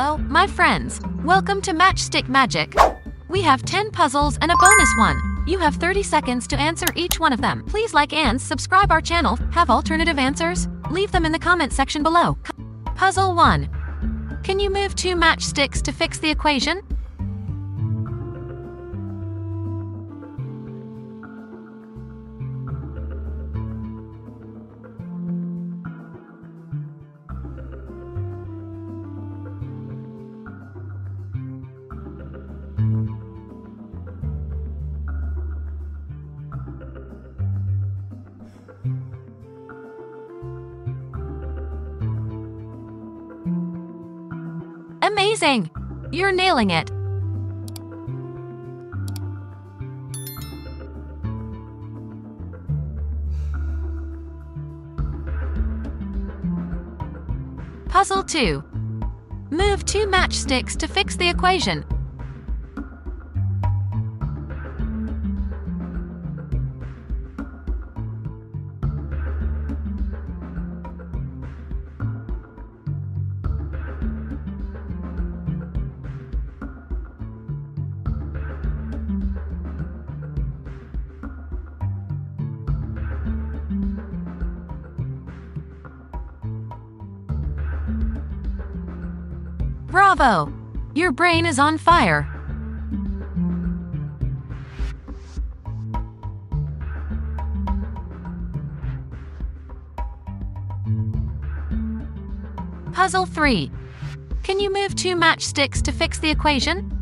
Hello, my friends. Welcome to Matchstick Magic. We have 10 puzzles and a bonus one. You have 30 seconds to answer each one of them. Please like and subscribe our channel. Have alternative answers? Leave them in the comment section below. Puzzle 1. Can you move 2 matchsticks to fix the equation? Amazing! You're nailing it! Puzzle 2. Move 2 matchsticks to fix the equation. Bravo! Your brain is on fire! Puzzle 3. Can you move 2 matchsticks to fix the equation?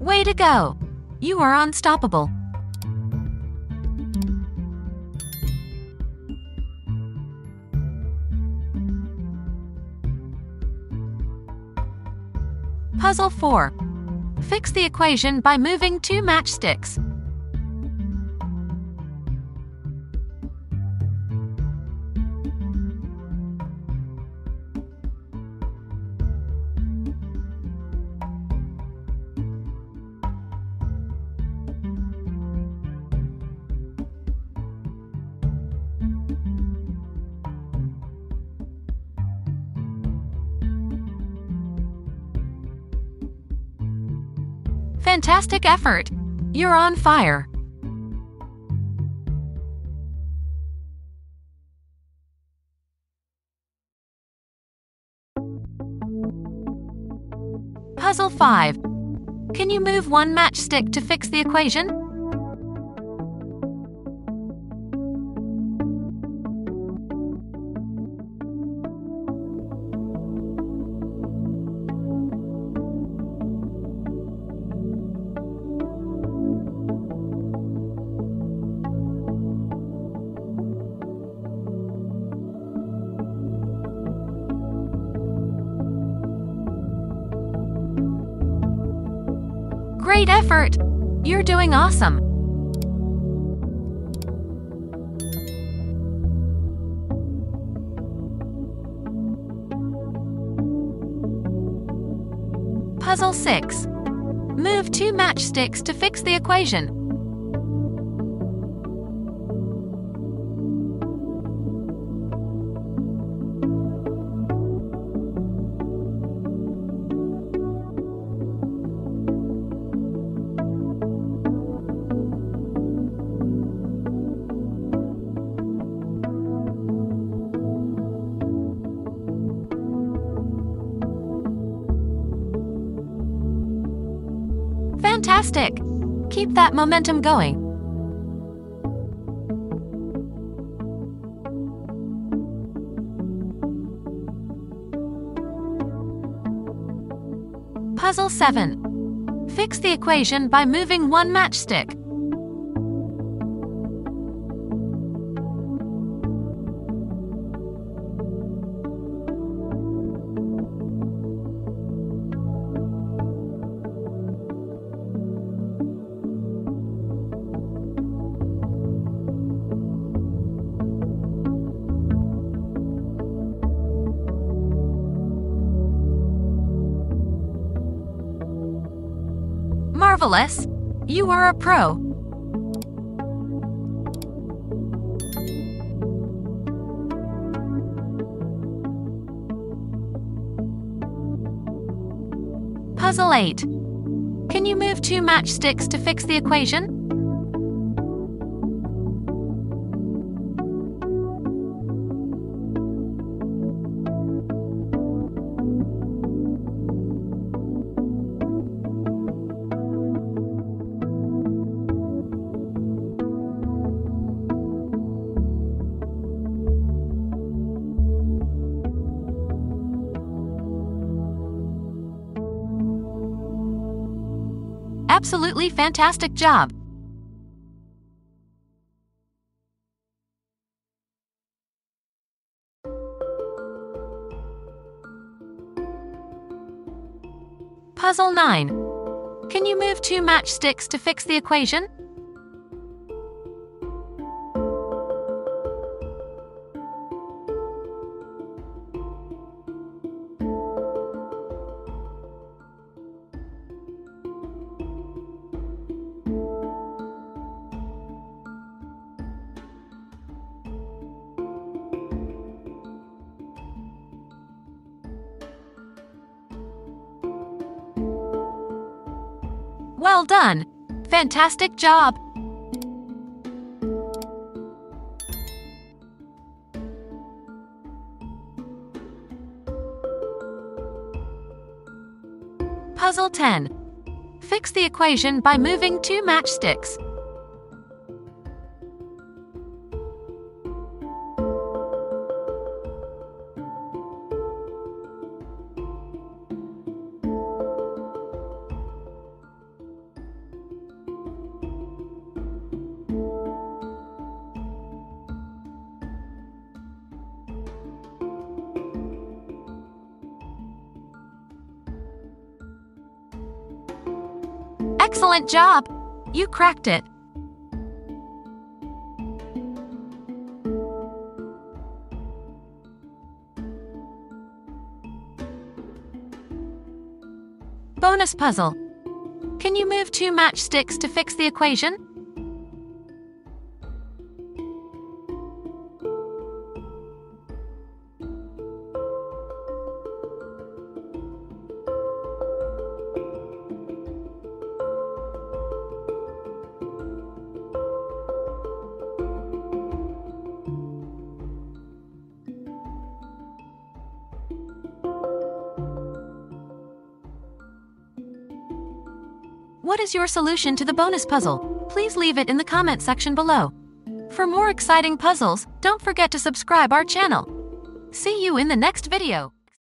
Way to go! You are unstoppable! Puzzle 4. Fix the equation by moving 2 matchsticks. Fantastic effort! You're on fire! Puzzle 5. Can you move 1 matchstick to fix the equation? Great effort! You're doing awesome! Puzzle 6. Move 2 matchsticks to fix the equation. Fantastic! Keep that momentum going. Puzzle 7. Fix the equation by moving 1 matchstick. Marvelous! You are a pro! Puzzle 8. Can you move 2 matchsticks to fix the equation? Absolutely fantastic job! Puzzle 9. Can you move 2 matchsticks to fix the equation? Well done! Fantastic job! Puzzle 10. Fix the equation by moving 2 matchsticks. Excellent job! You cracked it! Bonus puzzle. Can you move 2 matchsticks to fix the equation? What is your solution to the bonus puzzle? Please leave it in the comment section below. For more exciting puzzles, don't forget to subscribe our channel. See you in the next video.